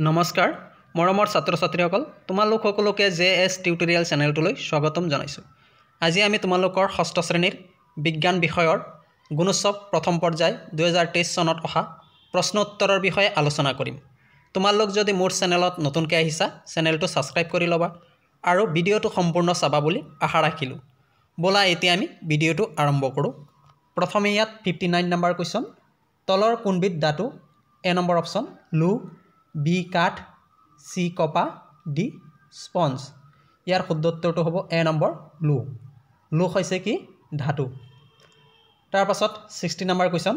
नमस्कार मरमर छात्र छात्री तुम्हारे जे एस टिउटोरियल चैनल तो स्वागतम जानाइसु। आज आम तुम लोग षष्ठ श्रेणीर विज्ञान विषय गुणोत्सव प्रथम पर्याय 2023 सनत अहा प्रश्नोत्तरर विषय आलोचना करिम। तुम लोग जदि मोर चेनेलत नतुनके आहिसा चेनेलटो सबसक्राइब करि लबा आरो भिडिओटो सम्पूर्ण चाबा बुली आशा राखिलु। बोला एति आमी भिडिओटो आरम्भ करूँ। प्रथमे यात 59 नम्बर क्वेश्चन तलर कोनबिध धातु ए नम्बर ऑप्शन लू, बी काठ, सी कपा, डी स्पंज। यार शुद्ध उत्तर तो हम ए नम्बर लू। लू है कि धातु। तार पाছত 60 नम्बर क्वेश्चन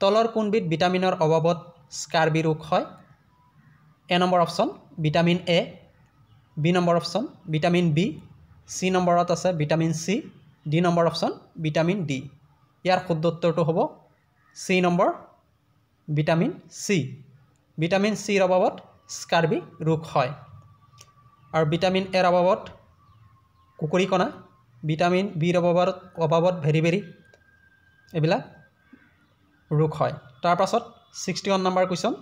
तलर कोनबिध विटामिनर अभावत स्कार्बी रोग है। A number option vitamin A, B number option vitamin B, C number आछे vitamin C, D number option vitamin D. यार शुद्ध उत्तर तो हम C number vitamin C. Vitamin सिर अभाव स्कार्बी रोग है और विटामिन एर अभाव कुकुरिकना, विटामिन बिर अभाव भेरी एबिला रोग है। तार पाছত 61 नम्बर क्वेश्चन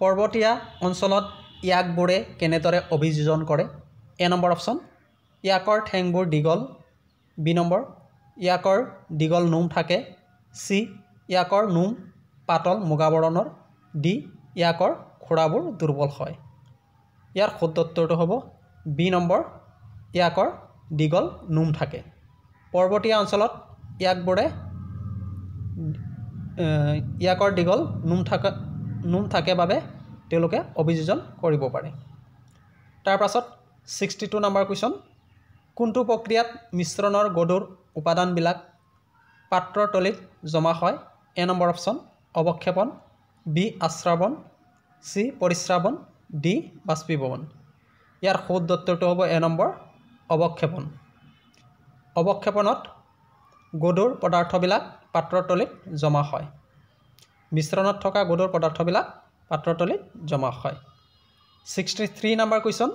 पर्वतीय अंचल याकबोरे केनेदरे अभियोजन करे। ए नम्बर ऑप्शन याकर ठेंगबोर दीघल, बी नम्बर याकर दीघल नोम थाके, सी याकर नोम पातल मुगा बरणर, डी याकर खोड़ाबोर दुर्बल है। यार शुद्ध उत्तर तो हम बी नम्बर याकर दीघल नोम थाके। पर्वतीय अंचल याकबोरे याकर दीघल नोम थाके बाबे तेलोके अभियोजन करिबो पारे। तार पाছত 62 नम्बर क्वेश्चन कुंटु प्रक्रियात मिश्रणर गदुर उपादान बिलाक पात्र तलित जमा है। ए नम्बर ऑप्शन अवक्षेपण, बी आश्रावण, सी परिश्रावण, डी बाष्पीभवन। यार शुद्ध उत्तर तो हम ए नम्बर अवक्षेपण। अवक्षेपणत गदुर पदार्थबिलाक पात्र तलित जमा है। मिश्रणत थका गदुर पदार्थबिलाक पात्र तलित जमा है। 63 नम्बर क्वेश्चन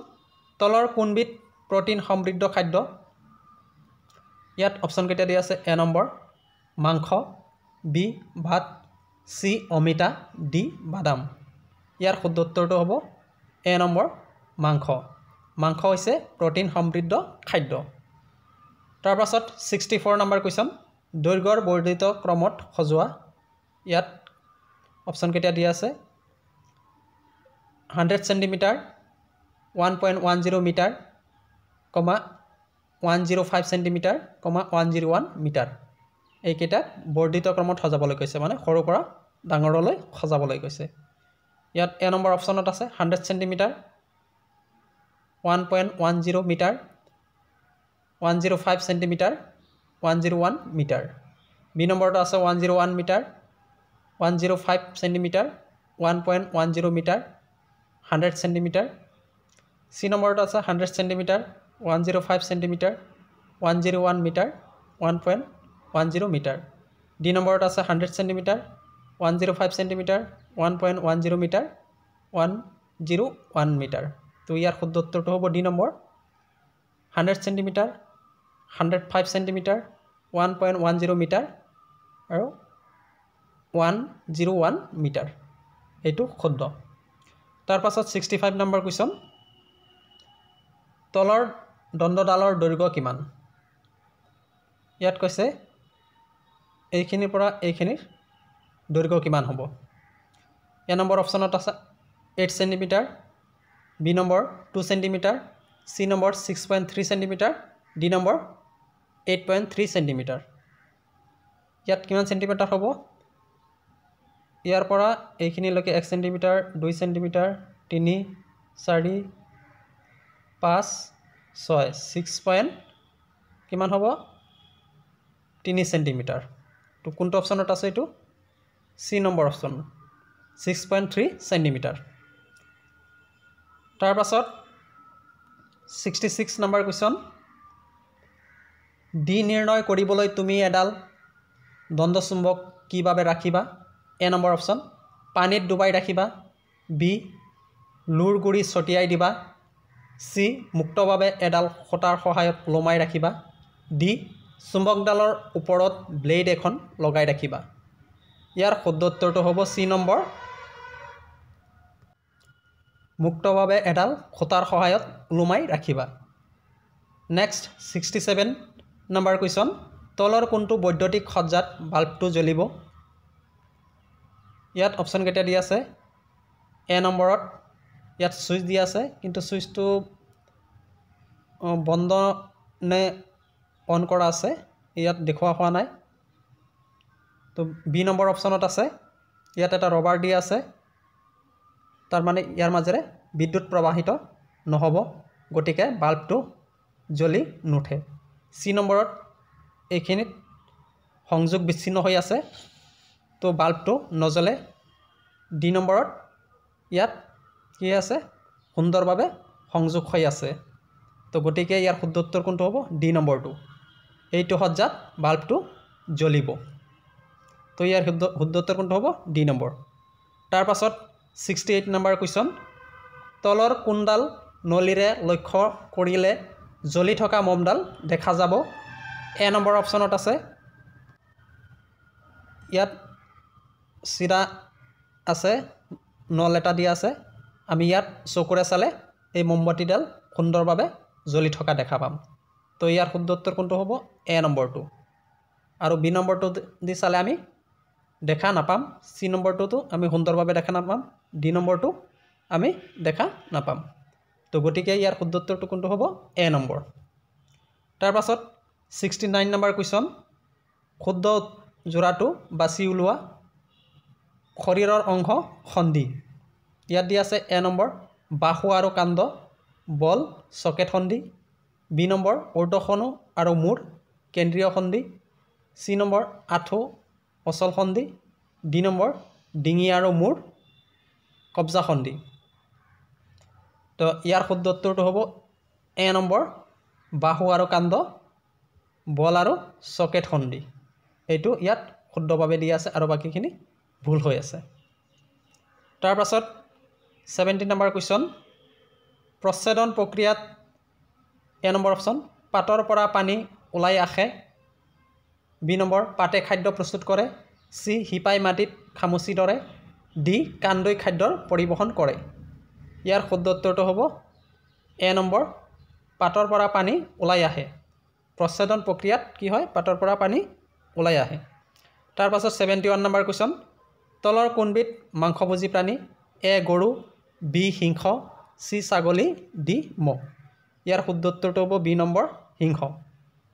तलर कोनबिध प्रोटीन समृद्ध खाद्य। इतना ऑप्शन क्या दिया है। ए नम्बर मांस, बी भात, सी अमिता, डी बादाम। यार शुद्ध उत्तर तो हम ए नम्बर मांस। मांस प्रोटीन समृद्ध खाद्य। तार पाছত 64 नम्बर क्वेश्चन दैर्घ्यर वर्धित क्रमत सजोवा। इतना ऑप्शन क्या दिया है। 100 सेन्टीमिटार, 1.10 मीटार, 105 सेन्टीमिटार, 101 मीटार। एकटा वर्धित क्रमत सजाबले कैसे माने खरु परा डांगरले सजाबले कैसे। इतना ए नम्बर ऑप्शन आछे 100 centimetre, 1.10 metre, 105 centimetre, 101 metre. B number आछे 101 metre, 105 centimetre, 1.10 metre, 100 centimetre. C number आछे 100 centimetre, 105 centimetre, 101 metre, 1.10 metre. D number आछे 100 सेन्टीमिटार, 105 सेन्टीमिटार, 1.10 मीटार, 101 मीटार। तो यार शुद्ध उत्तर तो हम D number 100 centimetre, 105 centimetre, 1.10 metre और 101 मीटार। यू शुद्ध। तार पाছত 65 नम्बर क्वेश्चन तलर दंडडालर दैर्घ्य किमान। इतना कैसे এইখিনিৰ পৰা এইখিনিৰ दैर्घ्य किमान हब। ए नम्बर ऑप्शन आछे 8 centimetre, B number 2 centimetre, C number 6.3 centimetre, D number 8.3 centimetre. इतना किमान सेन्टीमिटार हब। यार পৰা এইখিনিলৈকে 1 सेन्टीमिटार, 2 सेन्टीमिटार, 3, 4, 5, 6 किमान हब 3 सेन्टीमिटार। तो कोनটো অপশনত আছে এটো সি নম্বৰ অপশন 6.3 सेन्टीमिटार। তাৰ পাছত 66 নম্বৰ क्वेश्चन ডি নিৰ্ণয় কৰিবলৈ তুমি এডাল দণ্ডচুম্বক কিভাবে ৰাখিবা। এ নম্বৰ অপশন পানীত ডুবাই ৰাখিবা, বি লুৰ গুৰি ছটিয়াই দিবা, सी मुक्तभावे एडाल खटार सहायत लोमाई राखिबा, डी चुम्बकडालर ऊपरत ब्लेड एखन लगाई राखिबा। यार शुद्ध उत्तर तो हम सी नम्बर মুক্তভাৱে এডাল খোটাৰ সহায়ত লুমাই ৰাখিবা। নেক্সট ৬৭ নম্বৰ কুৱেশ্যন, তলৰ কোনটো বৈদ্যুতিক সজ্জাত বাল্বটো জ্বলিব? ইয়াত অপশ্যন কেটা দিয়া আছে। এ নম্বৰত ইয়াত সুইচ দিয়া আছে, কিন্তু সুইচটো বন্ধ নে অন কৰা আছে ইয়াত দেখুৱা হোৱা নাই। তো বি নম্বৰ অপশ্যনত আছে, ইয়াত এটা ৰবাৰ দিয়া আছে, তাৰ মানে ইয়াৰ মাজেৰে বিদ্যুৎ প্ৰবাহিত নহব, গতিকে বাল্বটো জ্বলি নুঠে। সি নম্বৰত এইখিনিত সংযোগ বিচ্ছিন্ন হৈ আছে, তো বাল্বটো নজ্বলে। ডি নম্বৰত ইয়াত কি আছে, সুন্দৰভাৱে সংযোগ হৈ আছে, তো গতিকে ইয়াৰ শুদ্ধ উত্তৰ কোনটো হ'ব? ডি নম্বৰটো, এইটো সজ্জাত বাল্বটো জ্বলিব। তো ইয়াৰ শুদ্ধ উত্তৰ কোনটো হ'ব? D number. তাৰ পাছত ৬৮ নম্বৰ কুৱেশ্যন, তলৰ কোনডাল নলীৰে লক্ষ্য কৰিলে জ্বলি থকা মমডাল দেখা যাব? এ নম্বৰ অপশ্যনত আছে, ইয়াত চিৰা আছে, নল এটা দিয়া আছে, আমি ইয়াত চকুৰে চালে এই মমবাতিডাল সুন্দৰভাৱে জ্বলি থকা দেখা পাম। তো ইয়াৰ শুদ্ধ উত্তৰ কোনটো হ'ব? এ নম্বৰটো। আৰু বি নম্বৰটো দি চালে আমি দেখা নাপাম, চি নম্বৰটোতো আমি সুন্দৰভাৱে দেখা নাপাম, ডি নম্বৰটো আমি দেখা নাপাম। তো গতিকে ইয়াৰ শুদ্ধ উত্তৰটো কোনটো হ'ব? A number. তাৰপাছত ৬৯ নম্বৰ কুৱেশ্যন, শুদ্ধ জোৰাটো বাছি উলিওৱা শৰীৰৰ অংশ সন্ধি। ইয়াত দিয়া আছে এ নম্বৰ বাহু আৰু কাণ্ড, বল, চকেট সন্ধি। বি নম্বৰ উৰ্দ্ধখনু আৰু মূৰ, কেন্দ্ৰীয় সন্ধি। চি নম্বৰ আঁঠু, অচল সন্ধি। ডি নম্বৰ ডিঙি আৰু মূৰ, কব্জা সন্ধি। তো ইয়াৰ শুদ্ধ উত্তৰটো হ'ব এ নম্বৰ বাহু আৰু কাণ্ড, বল আৰু চকেট সন্ধি। এইটো ইয়াত শুদ্ধভাৱে দিয়া আছে আৰু বাকীখিনি ভুল হৈ আছে। তাৰপাছত ৭০ নম্বৰ কুৱেশ্যন, প্ৰচ্ছেদন প্ৰক্ৰিয়াত এ নম্বৰ অপশ্যন পাতৰ পৰা পানী ওলাই আহে। বি নম্বৰ পাতে খাদ্য প্ৰস্তুত কৰে। চি শিপাই মাটিত খামুচি ধৰে। ডি কাণ্ডই খাদ্যৰ পৰিবহণ কৰে। ইয়াৰ শুদ্ধ উত্তৰটো হ'ব এ নম্বৰ পাতৰ পৰা পানী ওলাই আহে। প্ৰচ্ছেদন প্ৰক্ৰিয়াত কি হয়, পাতৰ পৰা পানী ওলাই আহে। তাৰপাছত ৭১ নম্বৰ কুৱেশ্যন, তলৰ কোনবিধ মাংসভোজী প্ৰাণী? এ গৰু, বি সিংহ, চি ছাগলী, ডি ম'হ। ইয়াৰ শুদ্ধ উত্তৰটো হ'ব বি নম্বৰ সিংহ।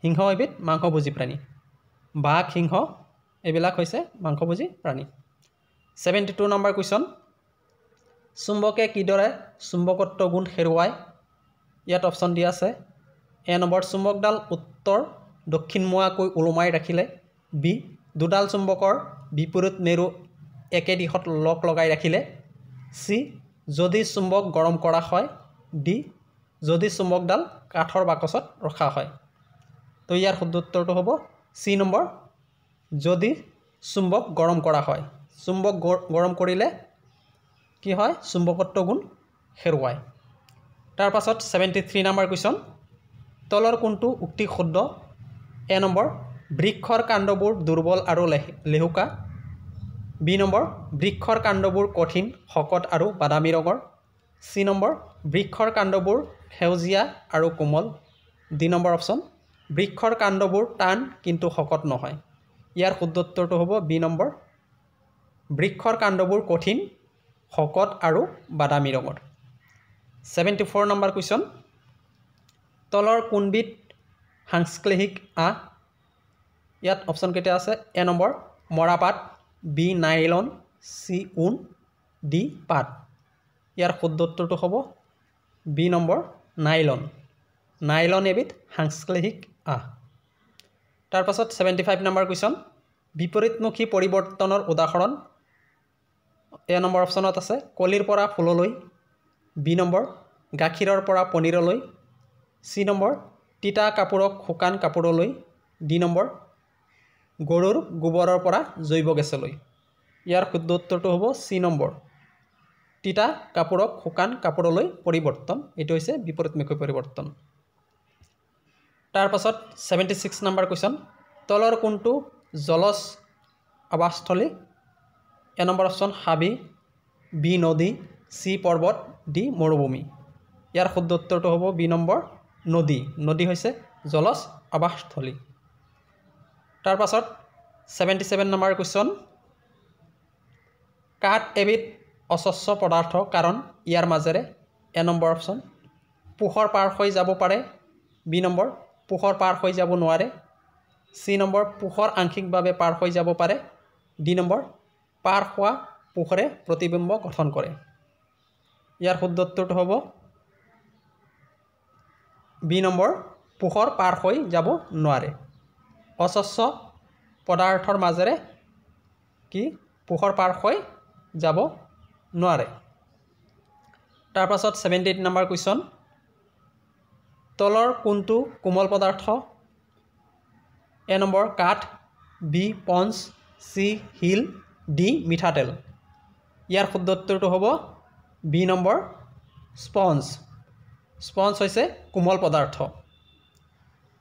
সিংহ এবিধ মাংসভোজী প্ৰাণী, বাঘ, সিংহ এইবিলাক হৈছে মাংসভোজী প্ৰাণী। ৭২ নম্বৰ কুৱেশ্যন, চুম্বকে কিদৰে চুম্বকত্ব গুণ হেৰুৱায়? ইয়াত অপশ্যন দিয়া আছে। এ নম্বৰ চুম্বকডাল উত্তৰ দক্ষিণমুৱাকৈ ওলোমাই ৰাখিলে। বি দুডাল চুম্বকৰ বিপৰীত মেৰু একে দিশত লগ লগাই ৰাখিলে। চি যদি চুম্বক গৰম কৰা হয়। ডি যদি চুম্বকডাল কাঠৰ বাকচত ৰখা হয়। তো ইয়াৰ শুদ্ধ উত্তৰটো হ'ব চি নম্বৰ যদি চুম্বক গৰম কৰা হয়। চুম্বক গৰম কৰিলে কি হয়, চুম্বকত্ব গুণ হেৰুৱায়। তাৰপাছত ৭৩ নম্বৰ কুৱেশ্যন, তলৰ কোনটো উক্তি শুদ্ধ? এ নম্বৰ বৃক্ষৰ কাণ্ডবোৰ দুৰ্বল আৰু লেহুকা। বি নম্বৰ বৃক্ষৰ কাণ্ডবোৰ কঠিন, শকত আৰু বাদামী ৰঙৰ। চি নম্বৰ বৃক্ষৰ কাণ্ডবোৰ সেউজীয়া আৰু কোমল। ডি নম্বৰ অপশ্যন বৃক্ষৰ কাণ্ডবোৰ টান কিন্তু শকত নহয়। ইয়াৰ শুদ্ধ উত্তৰটো হ'ব বি নম্বৰ বৃক্ষৰ কাণ্ডবোৰ কঠিন, শকত আৰু বাদামী ৰঙৰ। ৭৪ নম্বৰ কুৱেশ্যন, তলৰ কোনবিধ সাংশ্লেষিক আঁহ? ইয়াত অপশ্যন কেইটা আছে। এ নম্বৰ মৰাপাট, বি নাইলন, চি ঊণ, ডি পাট। ইয়াৰ শুদ্ধ উত্তৰটো হ'ব বি নম্বৰ নাইলন। নাইলন এবিধ সাংশ্লেষিক আঁহ। তাৰপাছত ৭৫ নম্বৰ কুৱেশ্যন, বিপৰীতমুখী পৰিৱৰ্তনৰ উদাহৰণ। এ নম্বৰ অপশ্যনত আছে কলিৰ পৰা ফুললৈ। বি নম্বৰ গাখীৰৰ পৰা পনীৰলৈ। চি নম্বৰ তিতা কাপোৰক শুকান কাপোৰলৈ। ডি নম্বৰ গৰুৰ গোবৰৰ পৰা জৈৱ গেছলৈ। ইয়াৰ শুদ্ধ উত্তৰটো হ'ব চি নম্বৰ তিতা কাপোৰক শুকান কাপোৰলৈ পৰিৱৰ্তন। এইটো হৈছে বিপৰীতমুখী পৰিৱৰ্তন। তাৰপাছত ৭৬ নম্বৰ কুৱেশ্যন, তলৰ কোনটো জলজ আৱাসস্থলী? এ নম্বৰ অপশ্যন হাবি, বি নদী, চি পৰ্বত, ডি মরুভূমি। ইয়ার শুদ্ধ উত্তরটো হব বি নম্বর নদী। নদী হইছে জলজ আবাসস্থলী। তার পাছত 77 নম্বর কোশ্চন, কাঠ এবিধ অস্বচ্ছ পদার্থ কারণ ইয়ার মাজেরে এ নম্বর অপশন পোহর পার হয়ে যাব পারে, বি নম্বর পোহর পার হয়ে যাব নোৱাৰে, সি নম্বর পোহর আংশিকভাবে পার হয়ে যাব পারে, ডি নম্বর পার হওয়া পোহরে প্রতিবিম্ব গঠন করে। ইয়ার শুদ্ধ উত্তরটো হব বি নম্বৰ পোহৰ পাৰ হৈ যাব নোৱাৰে। অস্বচ্ছ পদাৰ্থৰ মাজেৰে কি পোহৰ পাৰ হৈ যাব নোৱাৰে। তাৰ পাছত 78 নম্বৰ কোৱেশ্চন, তলৰ কোনটো কোমল পদাৰ্থ? এ নম্বৰ কাঠ, বি পঞ্চ, সি হিল, ডি মিঠাতেল। ইয়াৰ শুদ্ধ উত্তৰটো হ'ব বি নম্বৰ স্পঞ্জ। স্পঞ্জ হৈছে কোমল পদাৰ্থ।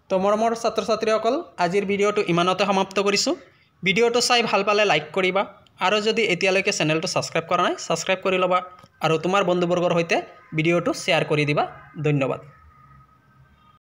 তো মৰমৰ ছাত্ৰ ছাত্ৰীসকল, আজিৰ ভিডিঅ'টো ইমানতে সমাপ্ত কৰিছোঁ। ভিডিঅ'টো চাই ভাল পালে লাইক কৰিবা, আৰু যদি এতিয়ালৈকে চেনেলটো ছাবস্ক্ৰাইব কৰা নাই ছাবস্ক্ৰাইব কৰি ল'বা, আৰু তোমাৰ বন্ধুবৰ্গৰ সৈতে ভিডিঅ'টো শ্বেয়াৰ কৰি দিবা। ধন্যবাদ।